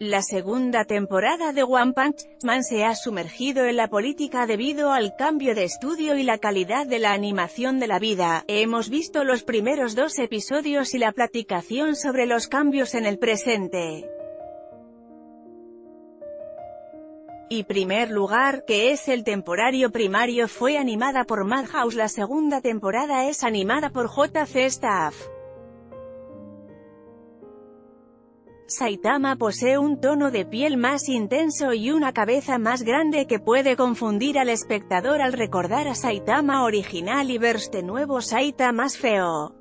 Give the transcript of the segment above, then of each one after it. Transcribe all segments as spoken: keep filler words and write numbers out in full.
La segunda temporada de One Punch Man se ha sumergido en la política debido al cambio de estudio y la calidad de la animación de la vida. Hemos visto los primeros dos episodios y la platicación sobre los cambios en el presente. Y primer lugar, que es el temporario primario, fue animada por Madhouse. La segunda temporada es animada por J C. Staff. Saitama posee un tono de piel más intenso y una cabeza más grande que puede confundir al espectador al recordar a Saitama original y ver este nuevo Saitama más feo.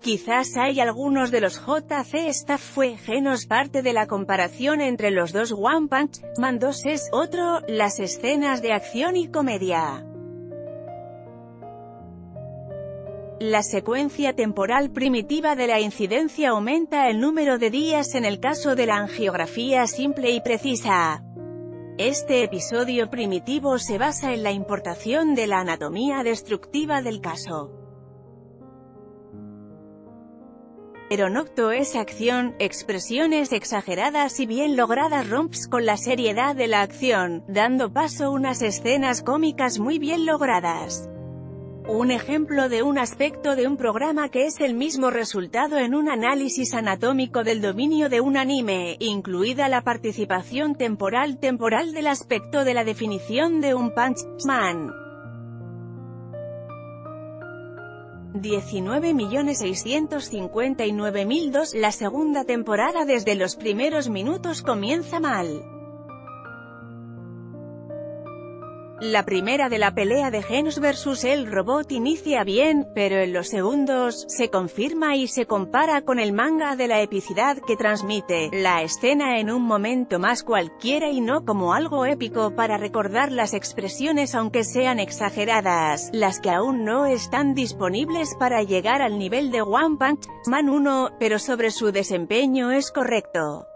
Quizás hay algunos de los J C. Staff fue Genos. Parte de la comparación entre los dos One Punch Man dos es otro, las escenas de acción y comedia. La secuencia temporal primitiva de la incidencia aumenta el número de días en el caso de la angiografía simple y precisa. Este episodio primitivo se basa en la importación de la anatomía destructiva del caso. Eronocto es acción, expresiones exageradas y bien logradas romps con la seriedad de la acción, dando paso a unas escenas cómicas muy bien logradas. Un ejemplo de un aspecto de un programa que es el mismo resultado en un análisis anatómico del dominio de un anime, incluida la participación temporal temporal del aspecto de la definición de un Punch Man. diecinueve millones seiscientos cincuenta y nueve mil dos. La segunda temporada desde los primeros minutos comienza mal. La primera de la pelea de Genos versus el robot inicia bien, pero en los segundos, se confirma y se compara con el manga de la epicidad que transmite la escena en un momento más cualquiera y no como algo épico para recordar las expresiones aunque sean exageradas, las que aún no están disponibles para llegar al nivel de One Punch Man uno, pero sobre su desempeño es correcto.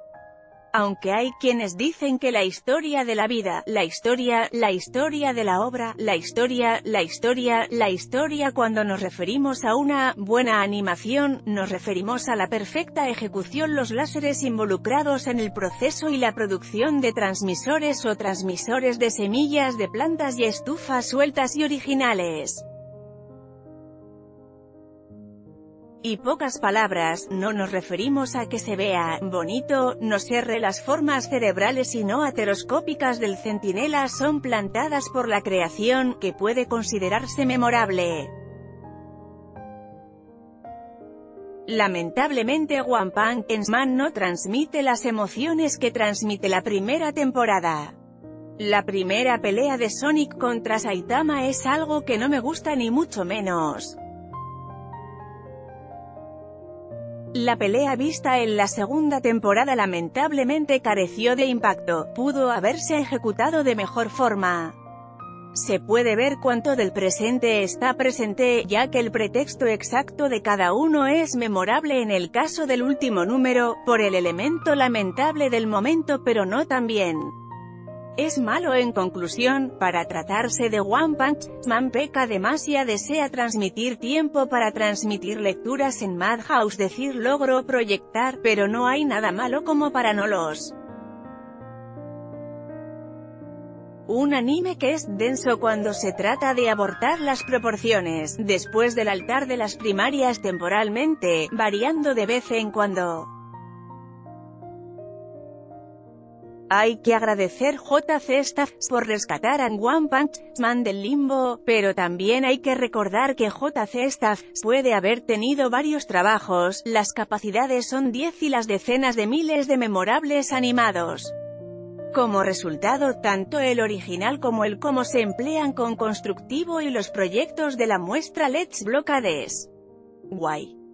Aunque hay quienes dicen que la historia de la vida, la historia, la historia de la obra, la historia, la historia, la historia cuando nos referimos a una buena animación, nos referimos a la perfecta ejecución, los láseres involucrados en el proceso y la producción de transmisores o transmisores de semillas de plantas y estufas sueltas y originales. Y pocas palabras, no nos referimos a que se vea bonito, no serre las formas cerebrales y no ateroscópicas del centinela son plantadas por la creación, que puede considerarse memorable. Lamentablemente One Punch Man no transmite las emociones que transmite la primera temporada. La primera pelea de Sonic contra Saitama es algo que no me gusta ni mucho menos. La pelea vista en la segunda temporada lamentablemente careció de impacto, pudo haberse ejecutado de mejor forma. Se puede ver cuánto del presente está presente, ya que el pretexto exacto de cada uno es memorable en el caso del último número, por el elemento lamentable del momento pero no tan bien. Es malo en conclusión, para tratarse de One Punch Man peca demasiado, desea transmitir tiempo para transmitir lecturas en Madhouse, decir logro proyectar, pero no hay nada malo como para no los. Un anime que es denso cuando se trata de abortar las proporciones, después del altar de las primarias temporalmente, variando de vez en cuando. Hay que agradecer J C. Staff por rescatar a One Punch Man del limbo, pero también hay que recordar que J C. Staff puede haber tenido varios trabajos, las capacidades son diez y las decenas de miles de memorables animados. Como resultado, tanto el original como el cómo se emplean con constructivo y los proyectos de la muestra Let's Blockades. Guay.